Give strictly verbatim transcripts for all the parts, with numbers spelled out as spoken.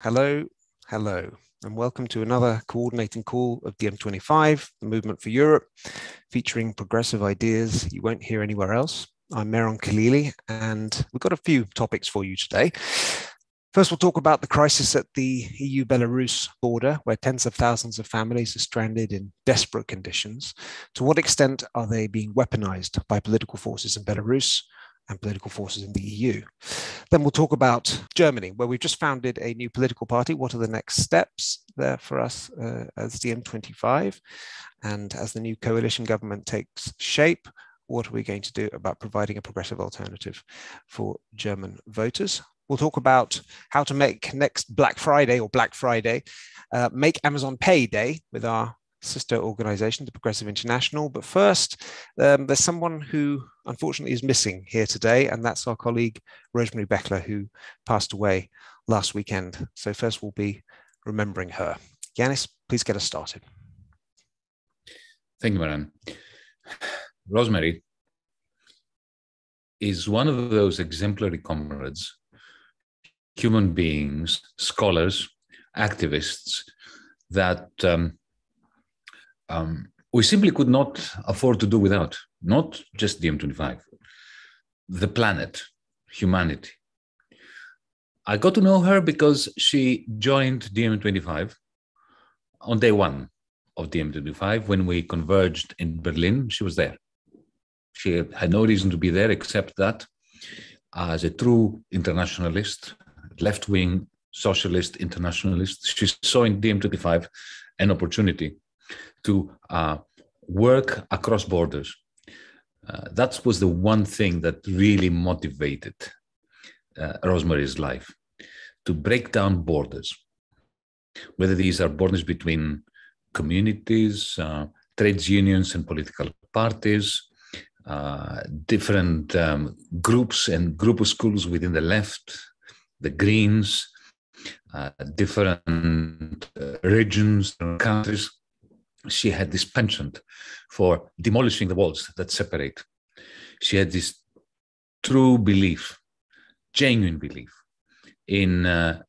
Hello, hello, and welcome to another coordinating call of D I E M twenty-five, the Movement for Europe, featuring progressive ideas you won't hear anywhere else. I'm Mehran Khalili, and we've got a few topics for you today. First, we'll talk about the crisis at the E U Belarus border, where tens of thousands of families are stranded in desperate conditions. To what extent are they being weaponized by political forces in Belarus and political forces in the E U? Then we'll talk about Germany, where we've just founded a new political party. What are the next steps there for us uh, as D I E M twenty-five? And as the new coalition government takes shape, what are we going to do about providing a progressive alternative for German voters? We'll talk about how to make next Black Friday or Black Friday, uh, make Amazon Pay Day with our sister organization, the Progressive International. But first, um, there's someone who unfortunately is missing here today, and that's our colleague Rosemary Bechler, who passed away last weekend. So first we'll be remembering her. Yanis, please get us started. Thank you, Mehran. Rosemary is one of those exemplary comrades, human beings, scholars, activists that um, Um, we simply could not afford to do without, not just D I E M twenty-five, the planet, humanity. I got to know her because she joined D I E M twenty-five on day one of D I E M twenty-five when we converged in Berlin. She was there. She had no reason to be there except that as a true internationalist, left-wing socialist internationalist, she saw in D I E M twenty-five an opportunity to uh, work across borders. Uh, that was the one thing that really motivated uh, Rosemary's life, to break down borders, whether these are borders between communities, uh, trades unions and political parties, uh, different um, groups and groupuscules within the left, the Greens, uh, different regions and countries. She had this penchant for demolishing the walls that separate. She had this true belief, genuine belief, in uh,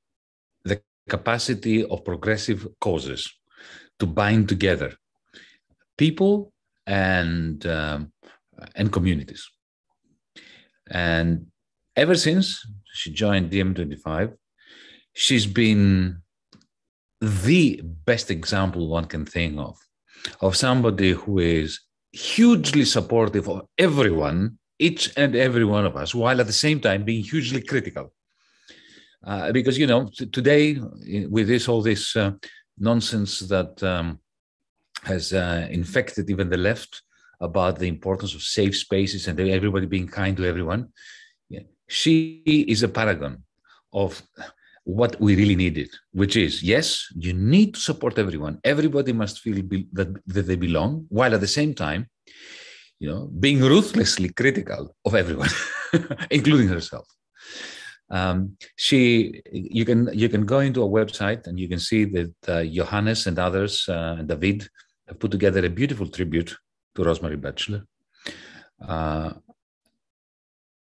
the capacity of progressive causes to bind together people and, um, and communities. And ever since she joined D I E M twenty-five, she's been the best example one can think of, of somebody who is hugely supportive of everyone, each and every one of us, while at the same time being hugely critical. Uh, because, you know, today with this, all this uh, nonsense that um, has uh, infected even the left about the importance of safe spaces and everybody being kind to everyone, yeah, she is a paragon of what we really needed, which is, yes, you need to support everyone. Everybody must feel be that, that they belong, while at the same time, you know, being ruthlessly critical of everyone, including herself. Um, she, you can, you can go into a website and you can see that uh, Johannes and others, uh, and David, have put together a beautiful tribute to Rosemary Bechler. Uh,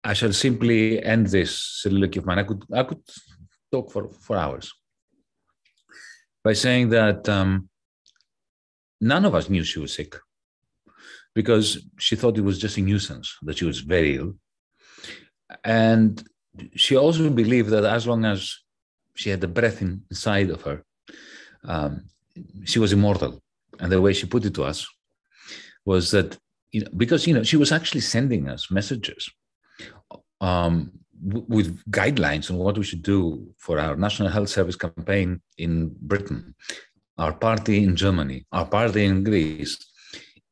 I shall simply end this soliloquy of mine. I could, I could talk for, for hours, by saying that um, none of us knew she was sick, because she thought it was just a nuisance that she was very ill. And she also believed that as long as she had the breath in, inside of her, um, she was immortal. And the way she put it to us was that, you know, because, you know, she was actually sending us messages um, with guidelines on what we should do for our National Health Service campaign in Britain, our party in Germany, our party in Greece,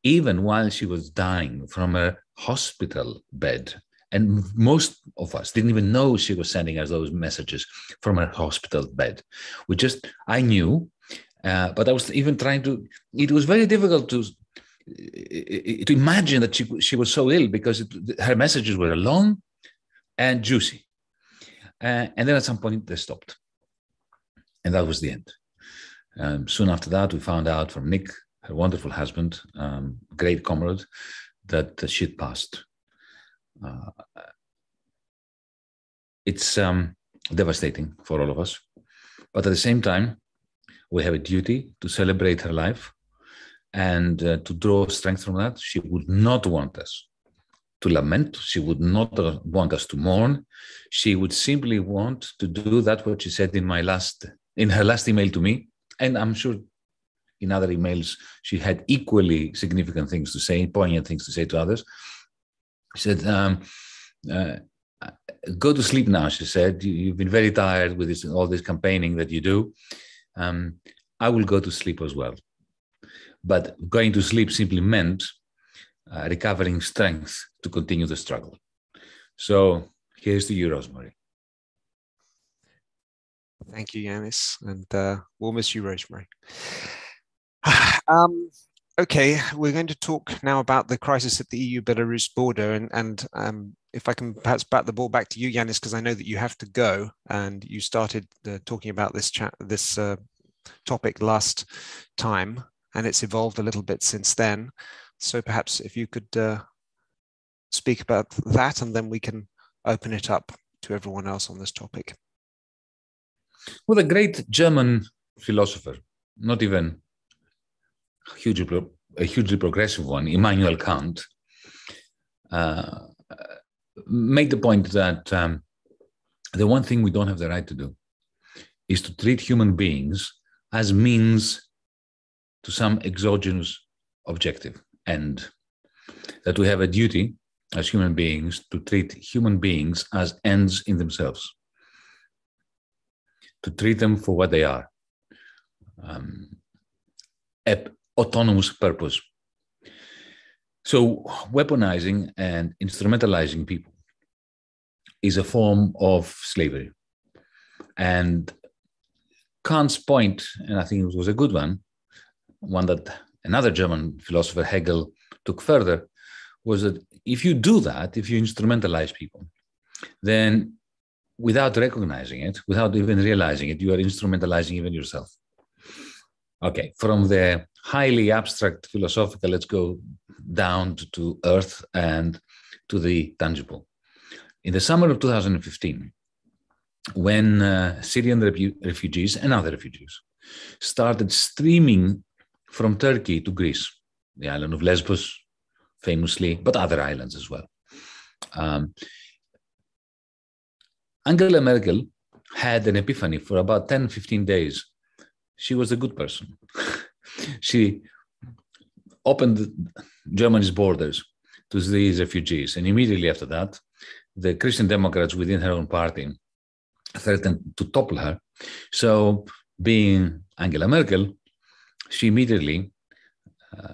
even while she was dying from a hospital bed. And most of us didn't even know she was sending us those messages from her hospital bed. We just, I knew, uh, but I was even trying to, it was very difficult to, to imagine that she, she was so ill, because it, her messages were long and juicy. Uh, and then at some point they stopped. And that was the end. Um, soon after that, we found out from Nick, her wonderful husband, um, great comrade, that she had passed. Uh, it's um, devastating for all of us. But at the same time, we have a duty to celebrate her life and uh, to draw strength from that. She would not want us to lament. She would not want us to mourn. She would simply want to do that what she said in my last, in her last email to me. And I'm sure in other emails, she had equally significant things to say, poignant things to say to others. She said, um, uh, go to sleep now, she said. You, you've been very tired with this, all this campaigning that you do. Um, I will go to sleep as well. But going to sleep simply meant uh, recovering strength to continue the struggle. So here's to you, Rosemary. Thank you, Yanis. And uh, we'll miss you, Rosemary. um, okay, we're going to talk now about the crisis at the E U-Belarus border. And, and um, if I can perhaps bat the ball back to you, Yanis, because I know that you have to go. And you started uh, talking about this, chat, this uh, topic last time, and it's evolved a little bit since then. So perhaps if you could uh, speak about that, and then we can open it up to everyone else on this topic. Well, the great German philosopher, not even a hugely, a hugely progressive one, Immanuel Kant, uh, made the point that um, the one thing we don't have the right to do is to treat human beings as means to some exogenous objective, and that we have a duty as human beings to treat human beings as ends in themselves, to treat them for what they are, um, autonomous purpose. So weaponizing and instrumentalizing people is a form of slavery. And Kant's point, and I think it was a good one, one that another German philosopher, Hegel, took further, was that if you do that, if you instrumentalize people, then without recognizing it, without even realizing it, you are instrumentalizing even yourself. Okay, from the highly abstract philosophical, let's go down to earth and to the tangible. In the summer of two thousand fifteen, when uh, Syrian refugees and other refugees started streaming from Turkey to Greece, the island of Lesbos, famously, but other islands as well, um, Angela Merkel had an epiphany for about ten, fifteen days. She was a good person. She opened Germany's borders to these refugees. And immediately after that, the Christian Democrats within her own party threatened to topple her. So being Angela Merkel, she immediately uh,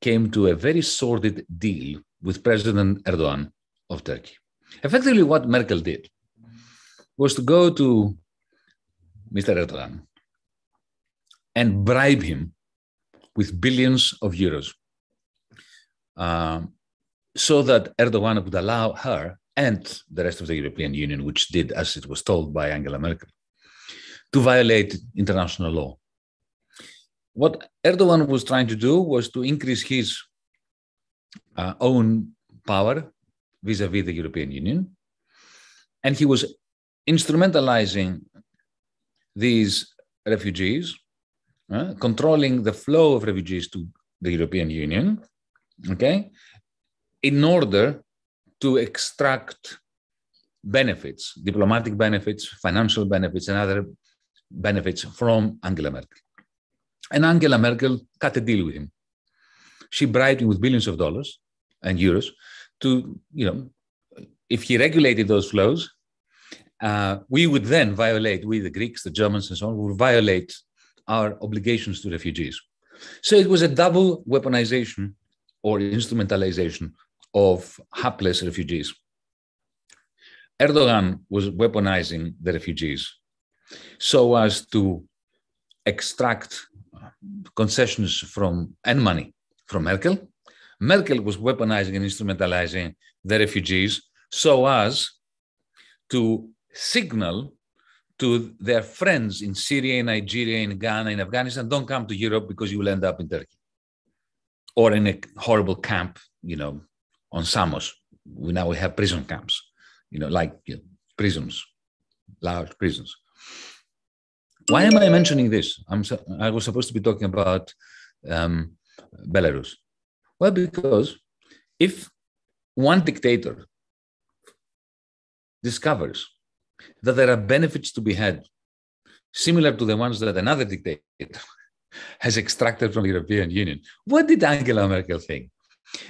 came to a very sordid deal with President Erdogan of Turkey. Effectively, what Merkel did was to go to Mister Erdogan and bribe him with billions of euros uh, so that Erdogan would allow her and the rest of the European Union, which did as it was told by Angela Merkel, to violate international law. What Erdogan was trying to do was to increase his uh, own power vis-à-vis the European Union, and he was instrumentalizing these refugees, uh, controlling the flow of refugees to the European Union, okay, in order to extract benefits, diplomatic benefits, financial benefits, and other benefits from Angela Merkel. And Angela Merkel cut a deal with him. She bribed him with billions of dollars and euros to, you know, if he regulated those flows, Uh, we would then violate, we the Greeks, the Germans, and so on, would violate our obligations to refugees. So it was a double weaponization or instrumentalization of hapless refugees. Erdogan was weaponizing the refugees so as to extract concessions from and money from Merkel. Merkel was weaponizing and instrumentalizing the refugees so as to signal to their friends in Syria, in Nigeria, in Ghana, in Afghanistan, don't come to Europe because you will end up in Turkey or in a horrible camp, you know, on Samos. We now we have prison camps, you know, like you know, prisons, large prisons. Why am I mentioning this? I'm so, I was supposed to be talking about um, Belarus. Well, because if one dictator discovers that there are benefits to be had, similar to the ones that another dictator has extracted from the European Union, what did Angela Merkel think?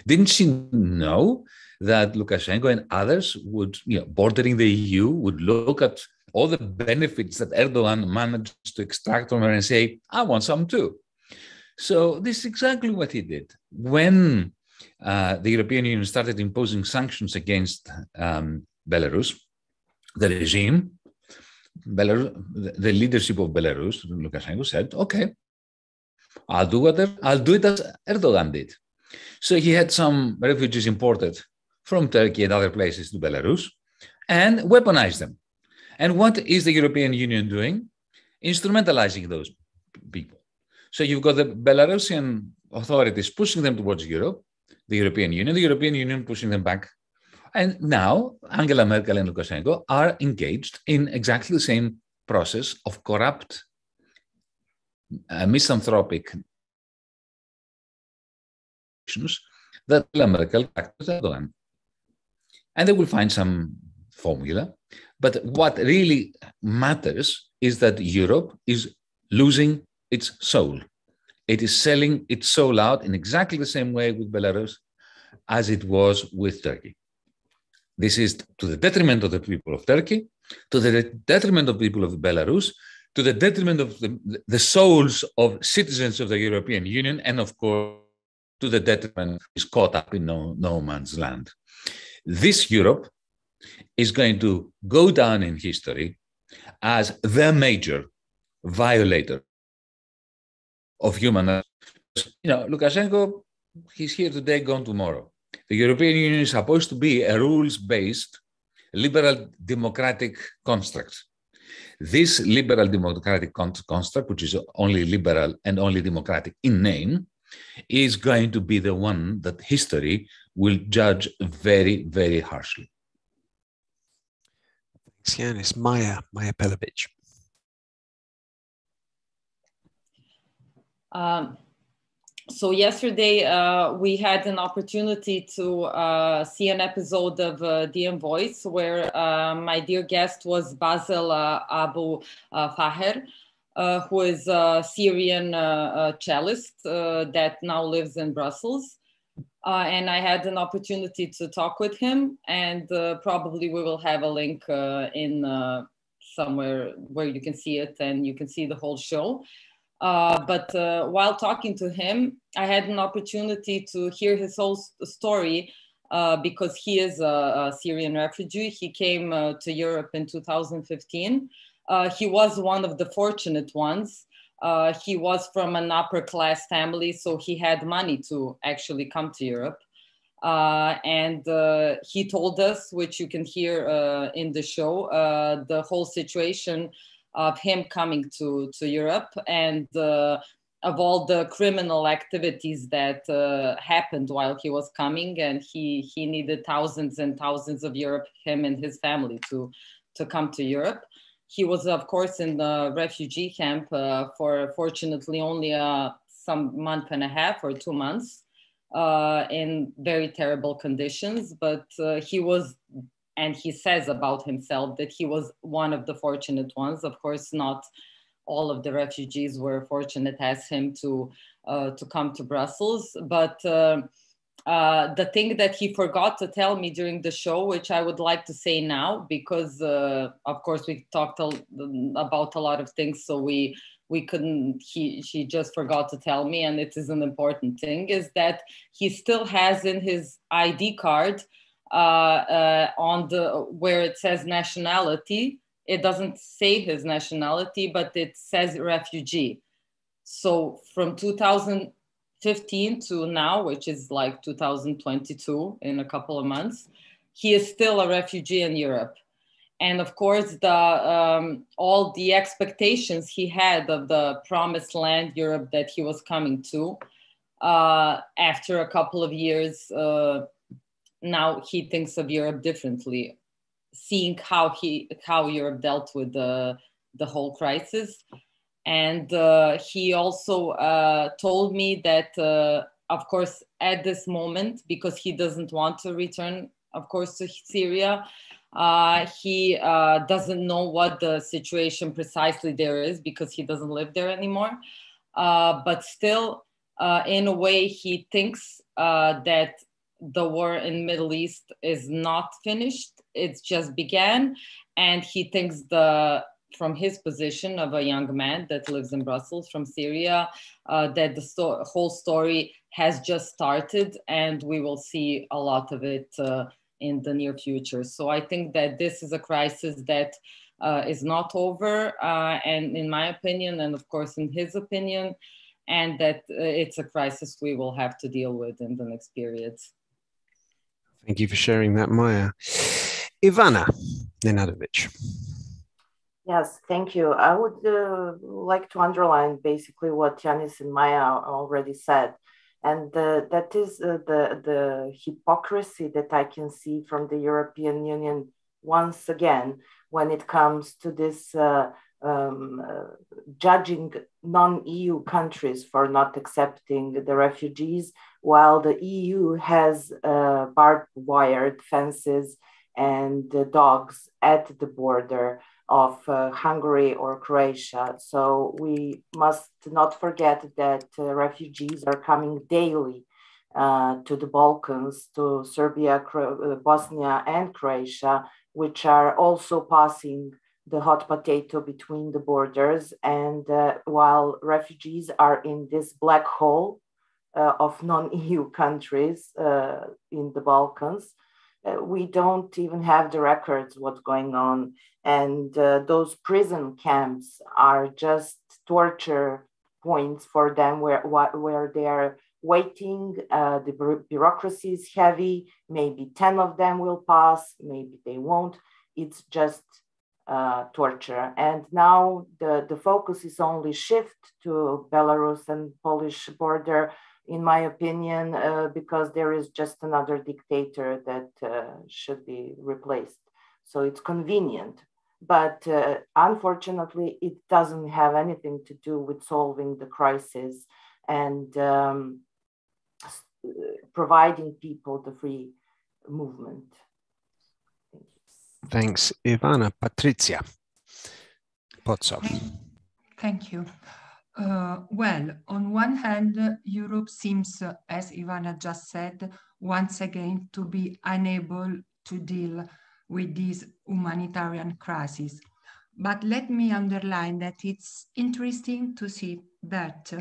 Didn't she know that Lukashenko and others would, you know, bordering the E U, would look at all the benefits that Erdogan managed to extract from her and say, I want some too? So this is exactly what he did. When uh, the European Union started imposing sanctions against um, Belarus, the regime, Belarus, the leadership of Belarus, Lukashenko said, okay, I'll do whatever, I'll do it as Erdogan did. So he had some refugees imported from Turkey and other places to Belarus and weaponized them. And what is the European Union doing? Instrumentalizing those people. So you've got the Belarusian authorities pushing them towards Europe, the European Union, the European Union pushing them back. And now Angela Merkel and Lukashenko are engaged in exactly the same process of corrupt, uh, misanthropic actions that Angela Merkel practiced Erdogan. And they will find some formula. But what really matters is that Europe is losing its soul. It is selling its soul out in exactly the same way with Belarus as it was with Turkey. This is to the detriment of the people of Turkey, to the detriment of people of Belarus, to the detriment of the, the souls of citizens of the European Union, and of course, to the detriment is caught up in no, no man's land. This Europe is going to go down in history as the major violator of human rights. You know, Lukashenko, he's here today, gone tomorrow. The European Union is supposed to be a rules-based, liberal democratic construct. This liberal democratic construct, which is only liberal and only democratic in name, is going to be the one that history will judge very, very harshly. Thanks, Yanis. Maya, Maya Pelevic. Um, so yesterday uh, we had an opportunity to uh, see an episode of uh, D M Voice where uh, my dear guest was Basil uh, Abu uh, Fahir, uh, who is a Syrian uh, a cellist uh, that now lives in Brussels. Uh, and I had an opportunity to talk with him, and uh, probably we will have a link uh, in uh, somewhere where you can see it and you can see the whole show. Uh, but uh, while talking to him, I had an opportunity to hear his whole story uh, because he is a, a Syrian refugee. He came uh, to Europe in two thousand fifteen. Uh, he was one of the fortunate ones. Uh, he was from an upper class family, so he had money to actually come to Europe. Uh, and uh, he told us, which you can hear uh, in the show, uh, the whole situation of him coming to, to Europe and uh, of all the criminal activities that uh, happened while he was coming. And he, he needed thousands and thousands of Europe, him and his family, to, to come to Europe. He was, of course, in the refugee camp uh, for fortunately only uh, some month and a half or two months uh, in very terrible conditions. But uh, he was, and he says about himself that he was one of the fortunate ones. Of course, not all of the refugees were fortunate as him to, uh, to come to Brussels. But uh, uh, the thing that he forgot to tell me during the show, which I would like to say now, because uh, of course we talked a, about a lot of things, so we we couldn't, he, she just forgot to tell me, and it is an important thing, is that he still has in his I D card uh, uh, on the, where it says nationality, it doesn't say his nationality, but it says refugee. So from two thousand fifteen to now, which is like two thousand twenty-two in a couple of months, he is still a refugee in Europe. And of course, the, um, all the expectations he had of the promised land, Europe, that he was coming to, uh, after a couple of years, uh, now he thinks of Europe differently, seeing how, he, how Europe dealt with the, the whole crisis. And uh, he also uh, told me that, uh, of course, at this moment, because he doesn't want to return, of course, to Syria, uh, he uh, doesn't know what the situation precisely there is because he doesn't live there anymore. Uh, but still, uh, in a way, he thinks uh, that the war in Middle East is not finished. It's just began. And he thinks the from his position of a young man that lives in Brussels from Syria, uh, that the sto- whole story has just started and we will see a lot of it uh, in the near future. So I think that this is a crisis that uh, is not over, uh, and in my opinion, and of course in his opinion, and that uh, it's a crisis we will have to deal with in the next period. Thank you for sharing that, Maya. Ivana Nenadovic. Yes, thank you. I would uh, like to underline basically what Yanis and Maya already said. And uh, that is uh, the, the hypocrisy that I can see from the European Union once again, when it comes to this uh, um, uh, judging non-E U countries for not accepting the refugees, while the E U has uh, barbed wire fences and uh, dogs at the border of uh, Hungary or Croatia. So we must not forget that uh, refugees are coming daily uh, to the Balkans, to Serbia, Cro- Bosnia and Croatia, which are also passing the hot potato between the borders. And uh, while refugees are in this black hole uh, of non-E U countries uh, in the Balkans, Uh, we don't even have the records what's going on. And uh, those prison camps are just torture points for them where, where they are waiting. Uh, the bureaucracy is heavy. Maybe ten of them will pass, maybe they won't. It's just uh, torture. And now the, the focus is only shift to Belarus and Polish border, in my opinion, uh, because there is just another dictator that uh, should be replaced. So it's convenient, but uh, unfortunately, it doesn't have anything to do with solving the crisis and um, providing people the free movement. Thanks, Ivana. Patrizia Pozzo. Thank you. Uh, well, on one hand, Europe seems, uh, as Ivana just said, once again to be unable to deal with this humanitarian crisis. But let me underline that it's interesting to see that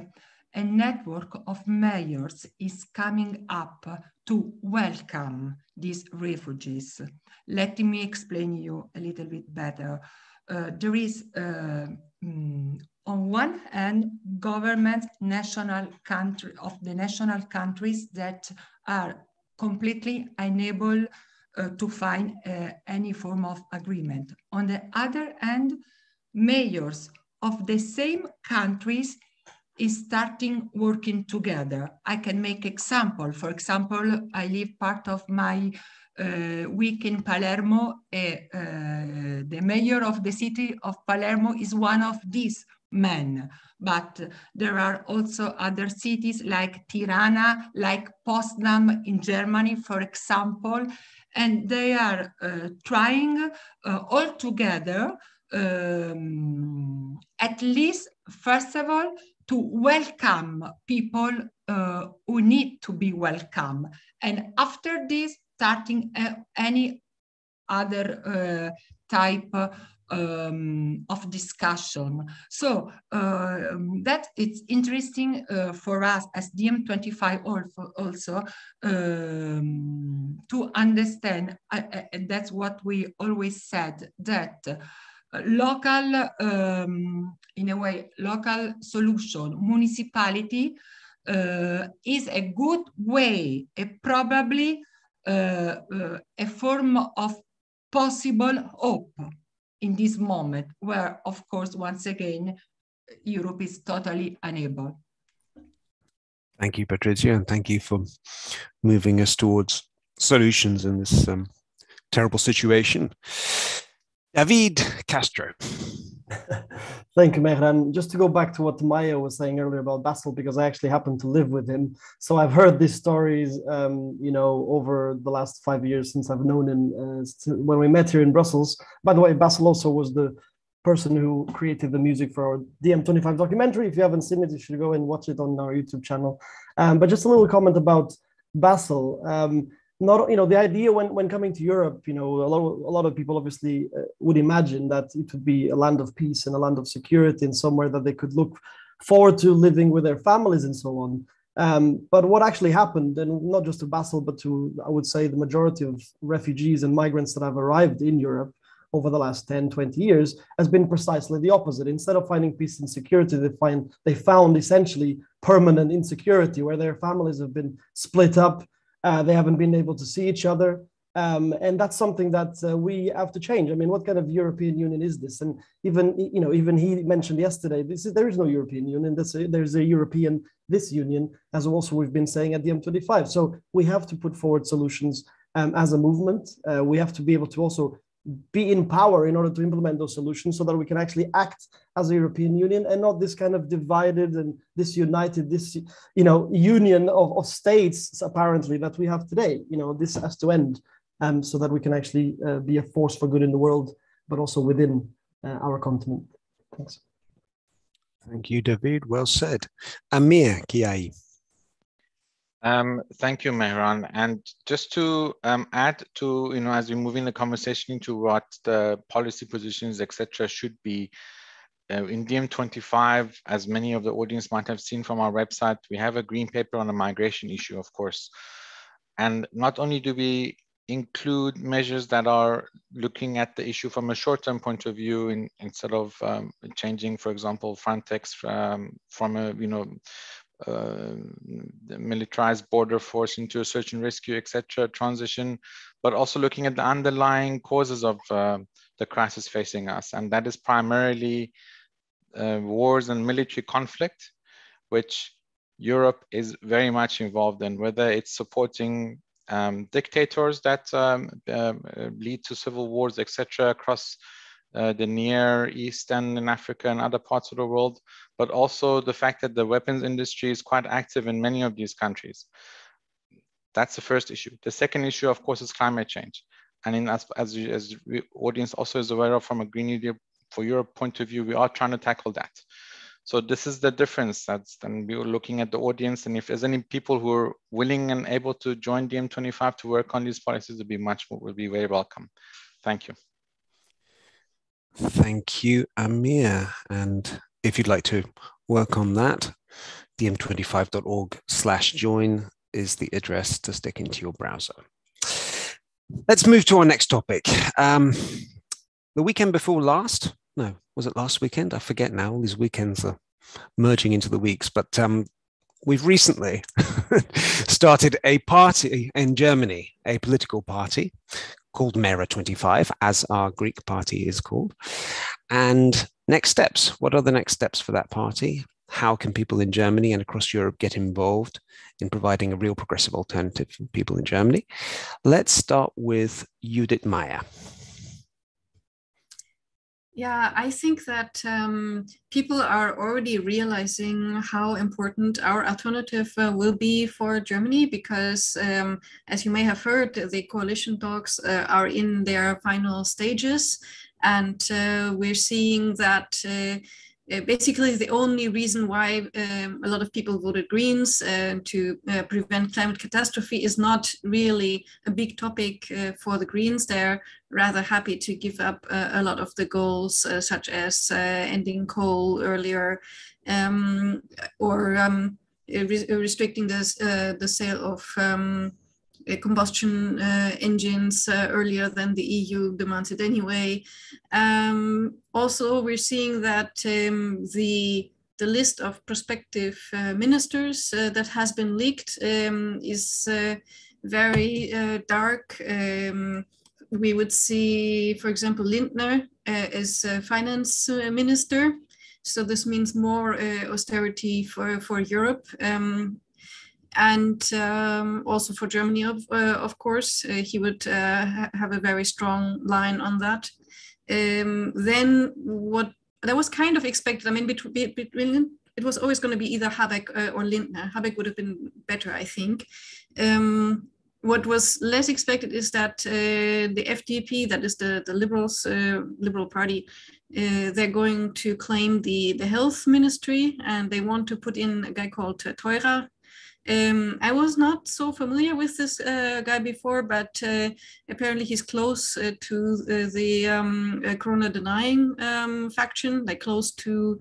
a network of mayors is coming up to welcome these refugees. Let me explain you a little bit better. Uh, there is uh, mm, on one hand, governments national country of the national countries that are completely unable uh, to find uh, any form of agreement. On the other hand, mayors of the same countries is starting working together. I can make example. For example, I live part of my Uh, week in Palermo, uh, uh, the mayor of the city of Palermo is one of these men, but there are also other cities like Tirana, like Potsdam in Germany, for example, and they are uh, trying uh, all together, um, at least, first of all, to welcome people uh, who need to be welcome. And after this, starting uh, any other uh, type uh, um, of discussion. So uh, that it's interesting uh, for us as D I E M twenty-five also um, to understand, uh, uh, that's what we always said, that uh, local, um, in a way, local solution, municipality uh, is a good way, a probably Uh, uh, a form of possible hope in this moment where, of course, once again, Europe is totally unable. Thank you, Patrizia, and thank you for moving us towards solutions in this um, terrible situation. David Castro. Thank you, Mehran. Just to go back to what Maya was saying earlier about Basil, because I actually happen to live with him. So I've heard these stories, um, you know, over the last five years since I've known him, uh, when we met here in Brussels. By the way, Basil also was the person who created the music for our D I E M twenty-five documentary. If you haven't seen it, you should go and watch it on our YouTube channel. Um, but just a little comment about Basil. Um, Not, you know, the idea when, when coming to Europe, you know, a lot, a lot of people obviously uh, would imagine that it would be a land of peace and a land of security and somewhere that they could look forward to living with their families and so on. Um, but what actually happened, and not just to Basel, but to, I would say, the majority of refugees and migrants that have arrived in Europe over the last ten, twenty years, has been precisely the opposite. Instead of finding peace and security, they find they found essentially permanent insecurity, where their families have been split up. Uh, they haven't been able to see each other. Um, and that's something that uh, we have to change. I mean, what kind of European Union is this? And even, you know, even he mentioned yesterday, this is, there is no European Union. This, there's a European, this union, as also we've been saying at the D I E M twenty-five. So we have to put forward solutions um, as a movement. Uh, we have to be able to also be in power in order to implement those solutions so that we can actually act as a European Union and not this kind of divided and disunited, this, you know, union of, of states apparently that we have today. You know, this has to end um, so that we can actually uh, be a force for good in the world, but also within uh, our continent. Thanks. Thank you, David. Well said. Amir Kiayi. Um, thank you, Mehran. And just to um, add to, you know, as we move in the conversation into what the policy positions, et cetera, should be, uh, in D I E M twenty-five, as many of the audience might have seen from our website, we have a green paper on the migration issue, of course. And not only do we include measures that are looking at the issue from a short-term point of view, in, instead of um, changing, for example, Frontex um, from a, you know, Uh, the militarized border force into a search and rescue, et cetera, transition, but also looking at the underlying causes of uh, the crisis facing us. And that is primarily uh, wars and military conflict, which Europe is very much involved in, whether it's supporting um, dictators that um, uh, lead to civil wars, et cetera, across Uh, the Near East and in Africa and other parts of the world, but also the fact that the weapons industry is quite active in many of these countries. That's the first issue. The second issue, of course, is climate change. And in, as, as, as the audience also is aware of, from a Green New Deal for Europe point of view, we are trying to tackle that. So this is the difference. That's, and we were looking at the audience, and if there's any people who are willing and able to join D I E M twenty-five to work on these policies, would be much more, would be very welcome. Thank you. Thank you, Amir. And if you'd like to work on that, D I E M twenty-five dot org slash join is the address to stick into your browser. Let's move to our next topic. Um, the weekend before last, no, was it last weekend? I forget now. All these weekends are merging into the weeks, but um, we've recently started a party in Germany, a political party called Mera twenty-five, as our Greek party is called. And next steps, what are the next steps for that party? How can people in Germany and across Europe get involved in providing a real progressive alternative for people in Germany? Let's start with Judith Meyer. Yeah, I think that um, people are already realizing how important our alternative uh, will be for Germany, because um, as you may have heard, the coalition talks uh, are in their final stages, and uh, we're seeing that uh, Uh, basically, the only reason why um, a lot of people voted Greens uh, to uh, prevent climate catastrophe is not really a big topic uh, for the Greens. They're rather happy to give up uh, a lot of the goals, uh, such as uh, ending coal earlier, um, or um, re restricting this, uh, the sale of um, combustion uh, engines uh, earlier than the E U demands it anyway. Um, also, we're seeing that um, the the list of prospective uh, ministers uh, that has been leaked um, is uh, very uh, dark. Um, we would see, for example, Lindner uh, as a finance minister. So this means more uh, austerity for, for Europe. Um, And um, also for Germany, of, uh, of course, uh, he would uh, ha have a very strong line on that. Um, then what that was kind of expected. I mean, between, between it was always going to be either Habeck uh, or Lindner. Habeck would have been better, I think. Um, what was less expected is that uh, the F D P, that is the, the Liberals, uh, Liberal Party, uh, they're going to claim the, the health ministry, and they want to put in a guy called uh, Teurer. Um, I was not so familiar with this uh, guy before, but uh, apparently he's close uh, to the, the um, uh, corona denying um, faction. They're close to,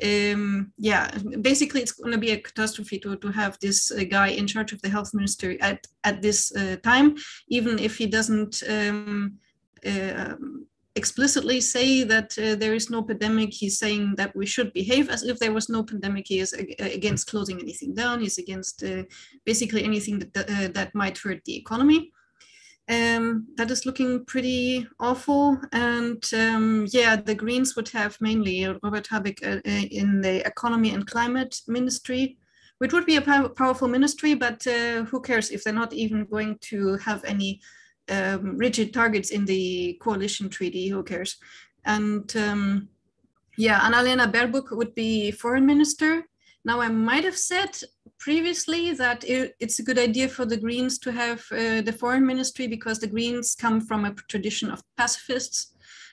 um, yeah, basically it's going to be a catastrophe to, to have this uh, guy in charge of the health ministry at, at this uh, time, even if he doesn't um, uh, explicitly say that uh, there is no pandemic. He's saying that we should behave as if there was no pandemic. He is ag against closing anything down. He's against uh, basically anything that, uh, that might hurt the economy. Um, that is looking pretty awful. And um, yeah, the Greens would have mainly Robert Habeck uh, in the economy and climate ministry, which would be a pow powerful ministry, but uh, who cares if they're not even going to have any Um, rigid targets in the coalition treaty, who cares? And um, yeah, Annalena Baerbock would be foreign minister. Now, I might have said previously that it, it's a good idea for the Greens to have uh, the foreign ministry, because the Greens come from a tradition of pacifists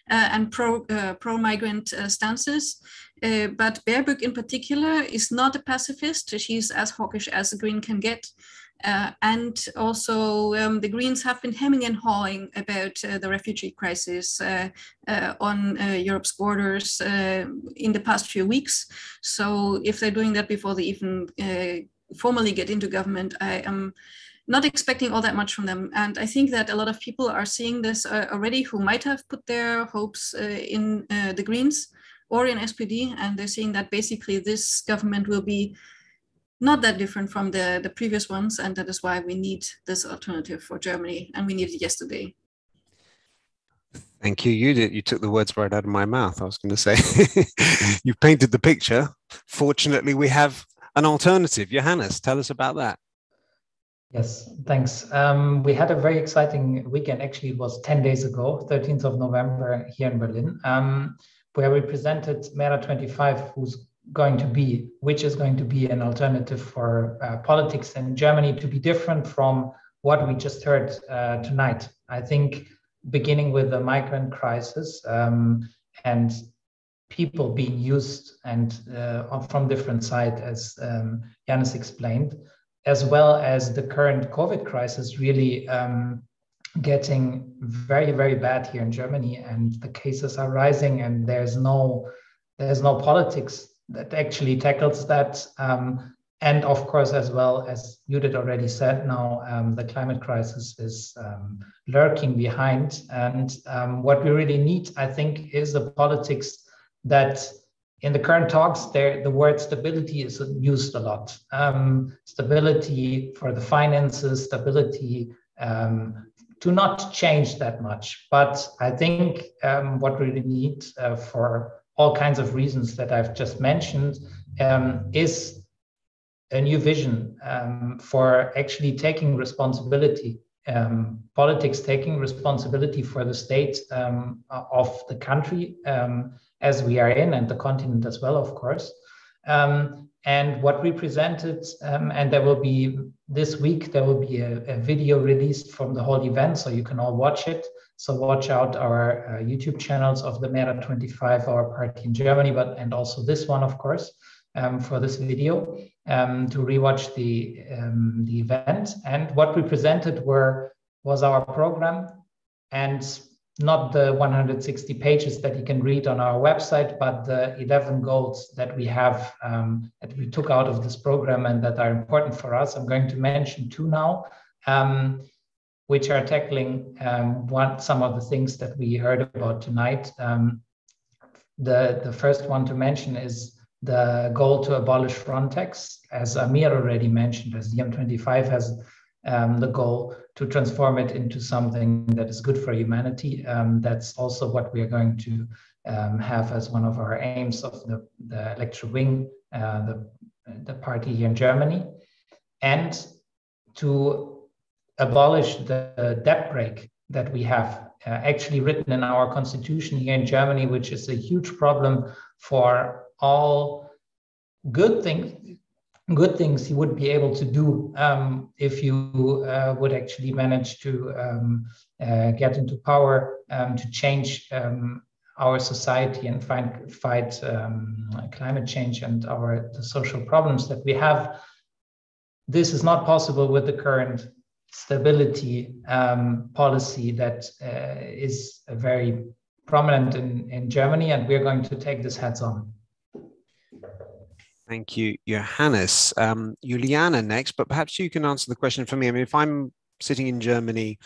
uh, and pro, uh, pro-migrant uh, stances. Uh, but Baerbock in particular is not a pacifist. She's as hawkish as a Green can get. Uh, and also um, the Greens have been hemming and hawing about uh, the refugee crisis uh, uh, on uh, Europe's borders uh, in the past few weeks. So if they're doing that before they even uh, formally get into government, I am not expecting all that much from them. And I think that a lot of people are seeing this uh, already who might have put their hopes uh, in uh, the Greens or in S P D. And they're seeing that basically this government will be not that different from the, the previous ones, and that is why we need this alternative for Germany, and we needed it yesterday. Thank you, Judith. You took the words right out of my mouth, I was going to say. You've painted the picture. Fortunately, we have an alternative. Johannes, tell us about that. Yes, thanks. Um, we had a very exciting weekend. Actually, it was ten days ago, thirteenth of November, here in Berlin, um, where we presented Mera twenty-five, who's going to be, which is going to be an alternative for uh, politics in Germany to be different from what we just heard uh, tonight. I think beginning with the migrant crisis um, and people being used and uh, from different sides, as um, Yanis explained, as well as the current COVID crisis really um, getting very, very bad here in Germany, and the cases are rising, and there's no, there's no politics that actually tackles that. Um, and of course, as well, as Judith already said, now um, the climate crisis is um, lurking behind. And um, what we really need, I think, is the politics that in the current talks, there the word stability is used a lot. Um, stability for the finances, stability um, to not change that much. But I think um, what we really need uh, for all kinds of reasons that I've just mentioned, um, is a new vision um, for actually taking responsibility, um, politics taking responsibility for the state um, of the country um, as we are in, and the continent as well, of course. Um, and what we presented, um, and there will be this week, there will be a, a video released from the whole event, so you can all watch it. So watch out our uh, YouTube channels of the Mera twenty-five, our party in Germany, but and also this one, of course, um, for this video um, to rewatch the um, the event. And what we presented were was our program, and not the one hundred sixty pages that you can read on our website, but the eleven goals that we have um, that we took out of this program and that are important for us. I'm going to mention two now. Um, which are tackling um, one, some of the things that we heard about tonight. Um, the, the first one to mention is the goal to abolish Frontex, as Amir already mentioned, as D I E M twenty-five has um, the goal to transform it into something that is good for humanity. Um, that's also what we are going to um, have as one of our aims of the, the electoral wing, uh, the, the party here in Germany, and to abolish the debt brake that we have uh, actually written in our constitution here in Germany, which is a huge problem for all good things. Good things you would be able to do um, if you uh, would actually manage to um, uh, get into power, um, to change um, our society and find, fight um, climate change and our the social problems that we have. This is not possible with the current stability um, policy that uh, is very prominent in, in Germany, and we're going to take this heads on. Thank you, Johannes. Um, Juliana next, but perhaps you can answer the question for me. I mean, if I'm sitting in Germany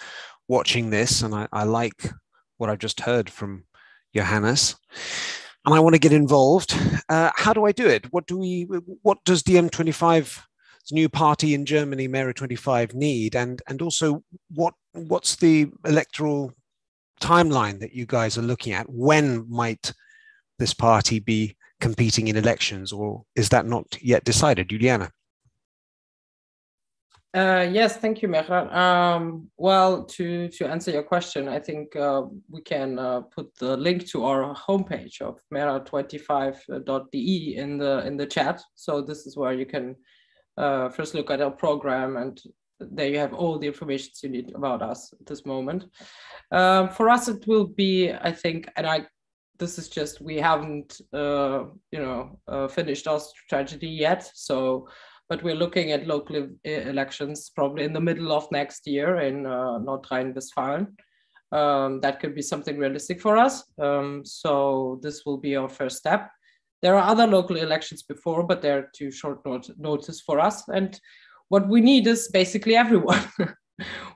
watching this and I, I like what I've just heard from Johannes and I want to get involved, uh, how do I do it? What do we, what does D M twenty-five's new party in Germany, Mera twenty-five, need? And, and also what, what's the electoral timeline that you guys are looking at? When might this party be competing in elections, or is that not yet decided? Juliana? Uh, yes, thank you, Mehran. Um, well, to, to answer your question, I think uh, we can uh, put the link to our homepage of mera twenty-five dot d e in the, in the chat. So this is where you can uh, first look at our program, and there you have all the information you need about us at this moment. Um, for us, it will be, I think, and I This is just, we haven't, uh, you know, uh, finished our strategy yet. So, but we're looking at local elections probably in the middle of next year in uh, North Rhine-Westphalia. Um, that could be something realistic for us. Um, so this will be our first step. There are other local elections before, but they're too short not notice for us. And what we need is basically everyone.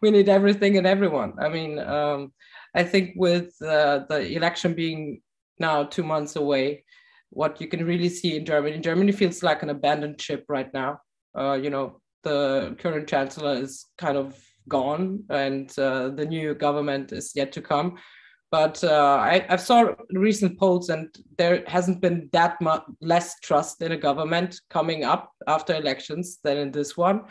We need everything and everyone. I mean, um, I think with uh, the election being now two months away, what you can really see in Germany, Germany feels like an abandoned ship right now. Uh, you know, the current chancellor is kind of gone, and uh, the new government is yet to come. But uh, I, I saw recent polls, and there hasn't been that much less trust in a government coming up after elections than in this one.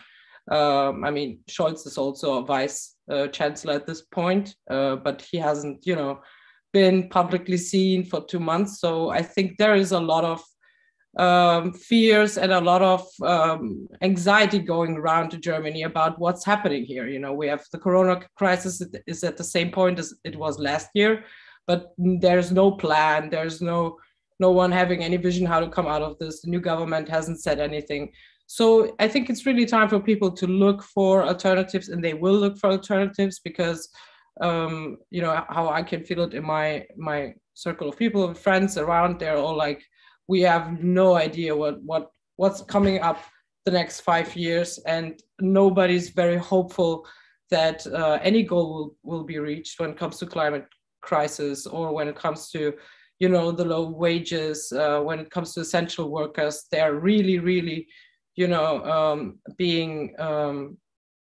Um, I mean, Scholz is also a vice uh, chancellor at this point, uh, but he hasn't, you know, been publicly seen for two months. So I think there is a lot of um, fears and a lot of um, anxiety going around to Germany about what's happening here. You know, we have the corona crisis is at the same point as it was last year, but there's no plan. There's no, no one having any vision how to come out of this. The new government hasn't said anything. So I think it's really time for people to look for alternatives, and they will look for alternatives because, um, you know, how I can feel it in my my circle of people, friends around, they're all like, we have no idea what what what's coming up the next five years, and nobody's very hopeful that uh, any goal will, will be reached when it comes to climate crisis, or when it comes to, you know, the low wages, uh, when it comes to essential workers. They're really, really, you know, um, being um,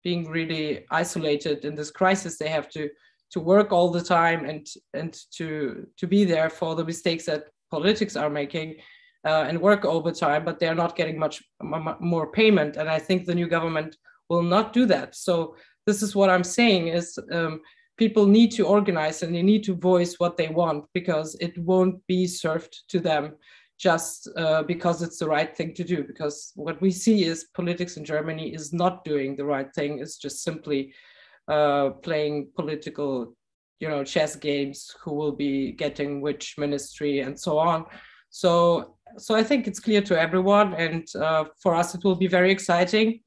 being really isolated in this crisis. They have to to work all the time and and to to be there for the mistakes that politics are making, uh, and work overtime, but they're not getting much more payment. And I think the new government will not do that. So this is what I'm saying is um, people need to organize, and they need to voice what they want, because it won't be served to them just uh, because it's the right thing to do. Because what we see is politics in Germany is not doing the right thing. It's just simply uh, playing political, you know, chess games, who will be getting which ministry and so on. So, so I think it's clear to everyone. And uh, for us, it will be very exciting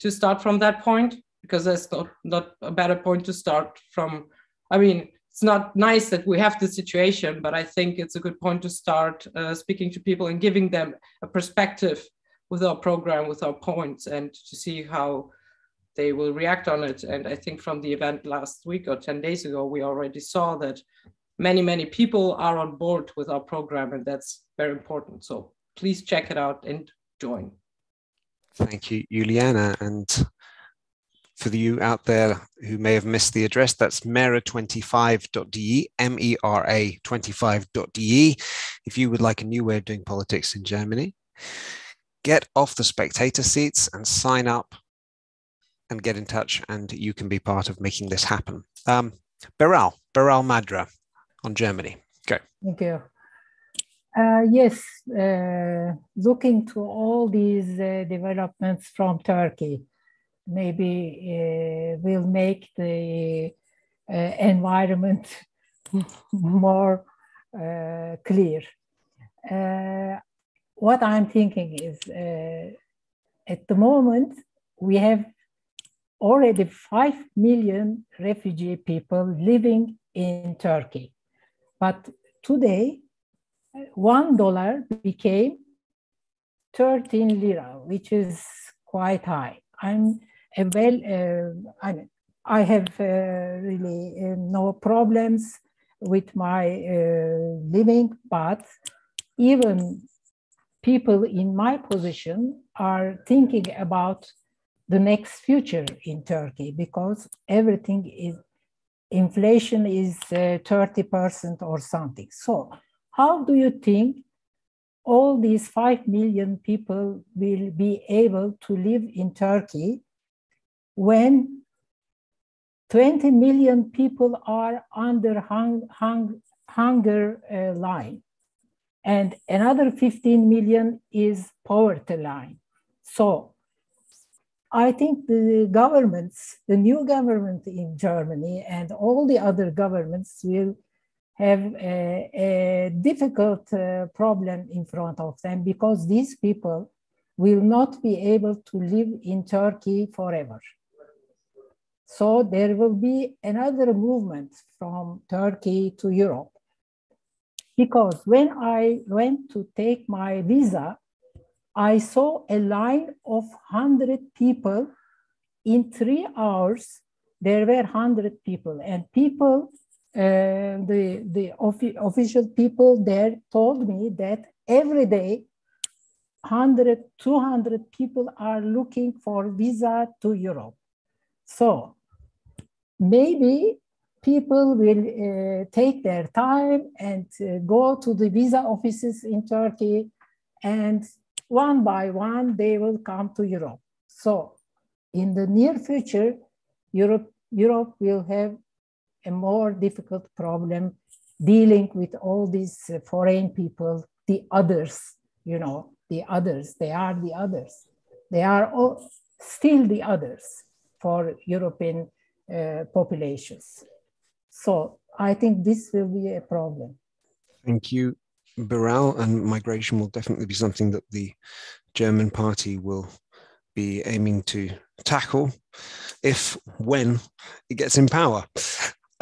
to start from that point, because there's not, not a better point to start from. I mean, it's not nice that we have this situation, but I think it's a good point to start uh, speaking to people and giving them a perspective with our program, with our points, and to see how they will react on it. And I think from the event last week or ten days ago, we already saw that many, many people are on board with our program, and that's very important. So please check it out and join. Thank you, Juliana. And for the you out there who may have missed the address, that's mera twenty-five dot d e, M E R A twenty-five dot d e. If you would like a new way of doing politics in Germany, get off the spectator seats and sign up and get in touch, and you can be part of making this happen. Um, Beral, Beral Madra on Germany. Go. Thank you. Uh, yes, uh, looking to all these uh, developments from Turkey, maybe uh, will make the uh, environment more uh, clear. Uh, what I'm thinking is, uh, at the moment, we have already five million refugee people living in Turkey. But today, one dollar became thirteen lira, which is quite high. I'm a well, uh, I mean, I have uh, really uh, no problems with my uh, living, but even people in my position are thinking about the next future in Turkey, because everything is, inflation is uh, thirty percent or something. So how do you think all these five million people will be able to live in Turkey when twenty million people are under hung, hung, hunger uh, line, and another fifteen million is poverty line? So I think the governments, the new government in Germany and all the other governments will have a, a difficult uh, problem in front of them, because these people will not be able to live in Turkey forever. So there will be another movement from Turkey to Europe. Because when I went to take my visa, I saw a line of one hundred people. In three hours, there were one hundred people, and people, uh, the, the official people there told me that every day, one hundred, two hundred people are looking for visa to Europe. So maybe people will uh, take their time and uh, go to the visa offices in Turkey, and one by one, they will come to Europe. So in the near future, Europe, Europe will have a more difficult problem dealing with all these foreign people, the others, you know, the others, they are the others. They are all still the others for European uh, populations. So I think this will be a problem. Thank you, Beral, and migration will definitely be something that the German party will be aiming to tackle if, when it gets in power.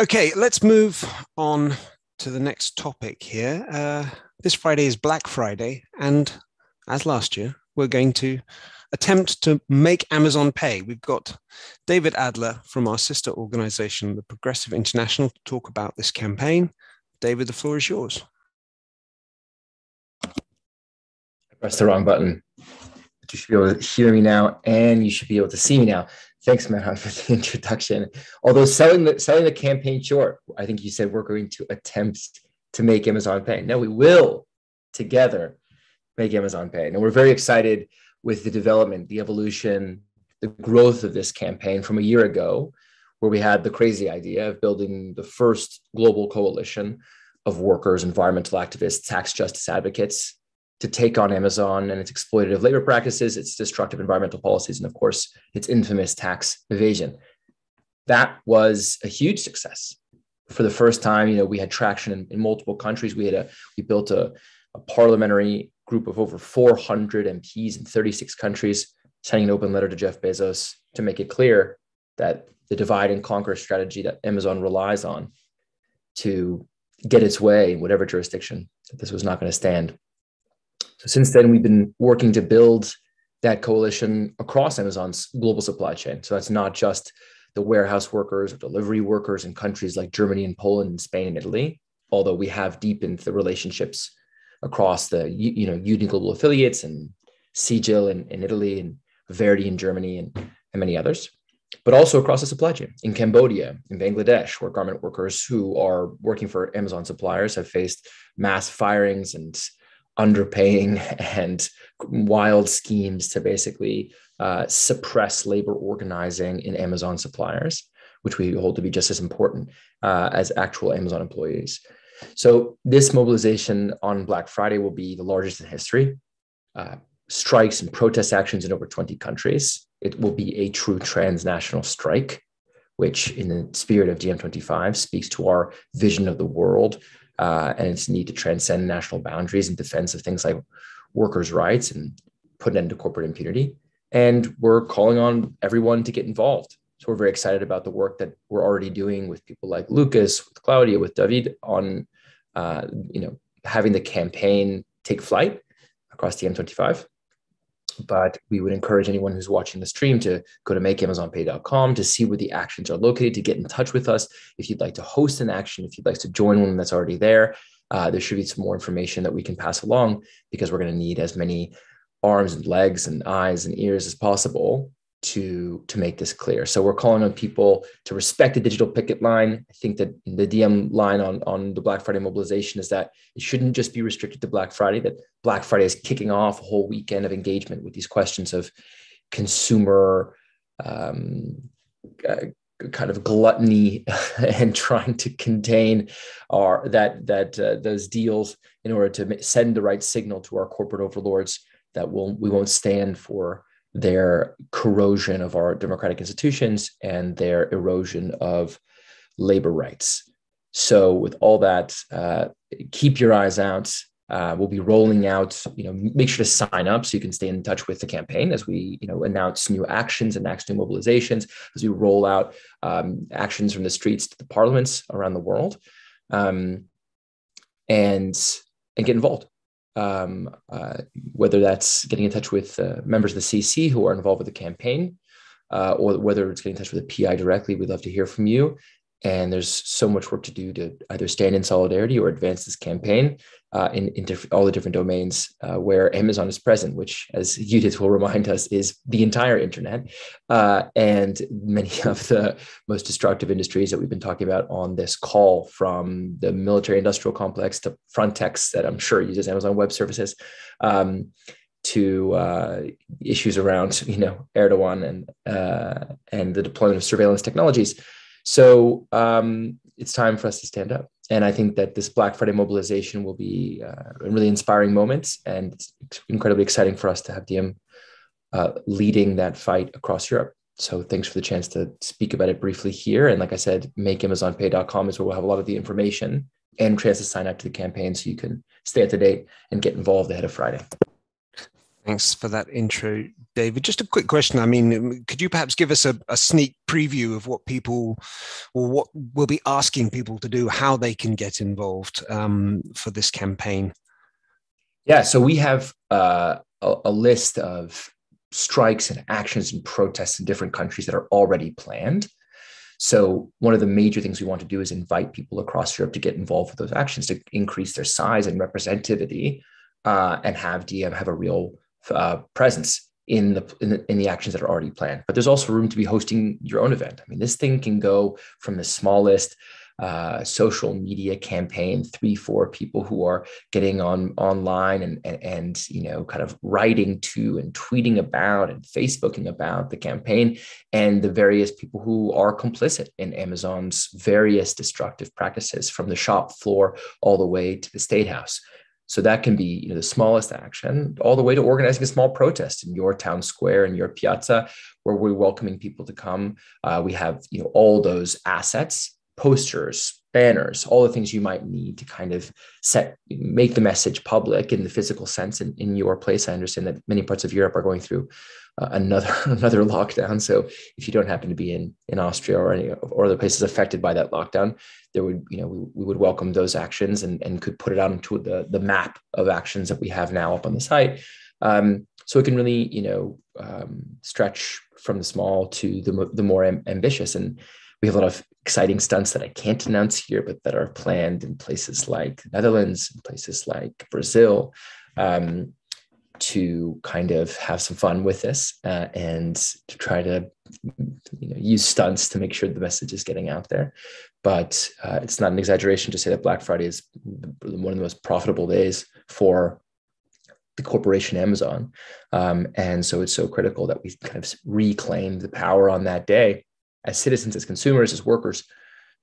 Okay, let's move on to the next topic here. Uh, this Friday is Black Friday, and as last year, we're going to attempt to make Amazon pay. We've got David Adler from our sister organization, the Progressive International, to talk about this campaign. David, the floor is yours. Press the wrong button. But you should be able to hear me now, and you should be able to see me now. Thanks, Mehran, for the introduction. Although selling the, selling the campaign short, I think you said we're going to attempt to make Amazon pay. No, we will together make Amazon pay. And we're very excited with the development, the evolution, the growth of this campaign from a year ago, where we had the crazy idea of building the first global coalition of workers, environmental activists, tax justice advocates, to take on Amazon and its exploitative labor practices, its destructive environmental policies, and of course, its infamous tax evasion. That was a huge success. For the first time, you know, we had traction in, in multiple countries. We had a, we built a, a parliamentary group of over four hundred M Ps in thirty-six countries, sending an open letter to Jeff Bezos to make it clear that the divide and conquer strategy that Amazon relies on to get its way in whatever jurisdiction, that this was not going to stand. So since then, we've been working to build that coalition across Amazon's global supply chain. So that's not just the warehouse workers or delivery workers in countries like Germany and Poland and Spain and Italy, although we have deepened the relationships across the you know, U N I Global affiliates and C G I L in, in Italy and Verdi in Germany and, and many others, but also across the supply chain in Cambodia, in Bangladesh, where garment workers who are working for Amazon suppliers have faced mass firings and underpaying and wild schemes to basically uh, suppress labor organizing in Amazon suppliers. which we hold to be just as important uh, as actual Amazon employees. So this mobilization on Black Friday will be the largest in history. Uh, strikes and protest actions in over twenty countries. It will be a true transnational strike, which in the spirit of D I E M twenty-five speaks to our vision of the world uh, and its need to transcend national boundaries in defense of things like workers' rights and put an end to corporate impunity. And we're calling on everyone to get involved. So we're very excited about the work that we're already doing with people like Lucas, with Claudia, with David on uh, you know, having the campaign take flight across D I E M twenty-five. But we would encourage anyone who's watching the stream to go to make amazon pay dot com to see where the actions are located, to get in touch with us. If you'd like to host an action, if you'd like to join one that's already there, uh, there should be some more information that we can pass along, because we're going to need as many arms and legs and eyes and ears as possible to, to make this clear. So we're calling on people to respect the digital picket line. I think that the D M line on, on the Black Friday mobilization is that it shouldn't just be restricted to Black Friday, that Black Friday is kicking off a whole weekend of engagement with these questions of consumer um, uh, kind of gluttony and trying to contain our that, that uh, those deals in order to send the right signal to our corporate overlords that we'll, we won't stand for their corrosion of our democratic institutions and their erosion of labor rights. So with all that, uh, keep your eyes out. Uh, we'll be rolling out, you know, make sure to sign up so you can stay in touch with the campaign as we, you know, announce new actions and announce new mobilizations, as we roll out um, actions from the streets to the parliaments around the world, um, and, and get involved. Um, uh, whether that's getting in touch with uh, members of the C C who are involved with the campaign, uh, or whether it's getting in touch with the P I directly, we'd love to hear from you. And there's so much work to do to either stand in solidarity or advance this campaign uh, in, in diff- all the different domains uh, where Amazon is present, which, as Judith will remind us, is the entire internet uh, and many of the most destructive industries that we've been talking about on this call, from the military industrial complex to Frontex, that I'm sure uses Amazon Web Services, um, to uh, issues around, you know, Erdogan and uh, and the deployment of surveillance technologies. So um, it's time for us to stand up. And I think that this Black Friday mobilization will be uh, a really inspiring moment, and it's incredibly exciting for us to have D M uh, leading that fight across Europe. So thanks for the chance to speak about it briefly here. And like I said, make amazon pay dot com is where we'll have a lot of the information and chance to sign up to the campaign so you can stay up to date and get involved ahead of Friday. Thanks for that intro, David. Just a quick question. I mean, could you perhaps give us a, a sneak preview of what people, or what we'll be asking people to do, how they can get involved um, for this campaign? Yeah, so we have uh, a, a list of strikes and actions and protests in different countries that are already planned. So one of the major things we want to do is invite people across Europe to get involved with those actions, to increase their size and representativity, uh, and have D M have a real Uh, presence in the, in the in the actions that are already planned. But there's also room to be hosting your own event. I mean, this thing can go from the smallest uh, social media campaign, three, four people who are getting on online and, and and you know kind of writing to and tweeting about and Facebooking about the campaign and the various people who are complicit in Amazon's various destructive practices, from the shop floor all the way to the State House. So that can be, you know, the smallest action all the way to organizing a small protest in your town square, in your piazza, where we're welcoming people to come. Uh, we have, you know, all those assets, posters, banners, all the things you might need to kind of set, make the message public in the physical sense in, in your place. I understand that many parts of Europe are going through uh, another another lockdown. So if you don't happen to be in, in Austria or any or other places affected by that lockdown, there would, you know, we, we would welcome those actions and, and could put it out into the, the map of actions that we have now up on the site. Um, so it can really, you know, um, stretch from the small to the, the more am- ambitious. And we have a lot of exciting stunts that I can't announce here, but that are planned in places like the Netherlands, in places like Brazil, um, to kind of have some fun with this uh, and to try to, you know, use stunts to make sure the message is getting out there. But uh, it's not an exaggeration to say that Black Friday is one of the most profitable days for the corporation Amazon. Um, and so it's so critical that we kind of reclaim the power on that day as citizens, as consumers, as workers,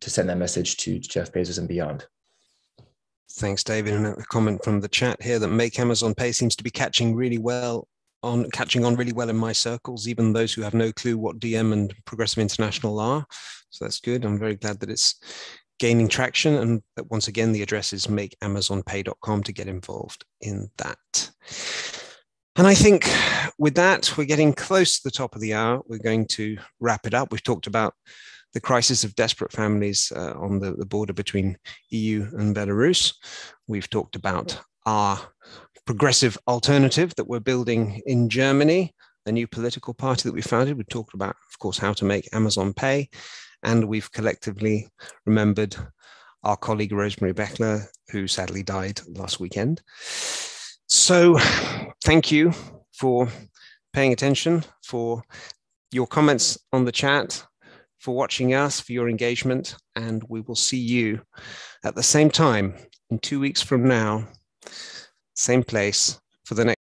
to send that message to Jeff Bezos and beyond. Thanks, David. And a comment from the chat here that MakeAmazonPay seems to be catching really well on catching on really well in my circles, even those who have no clue what D M and Progressive International are. So that's good. I'm very glad that it's gaining traction, and that once again the address is make amazon pay dot com to get involved in that. And I think with that, we're getting close to the top of the hour. We're going to wrap it up. We've talked about the crisis of desperate families uh, on the, the border between E U and Belarus. We've talked about our progressive alternative that we're building in Germany, a new political party that we founded. We've talked about, of course, how to make Amazon pay. And we've collectively remembered our colleague, Rosemary Bechler, who sadly died last weekend. So thank you for paying attention, for your comments on the chat, for watching us, for your engagement, and we will see you at the same time in two weeks from now, same place for the next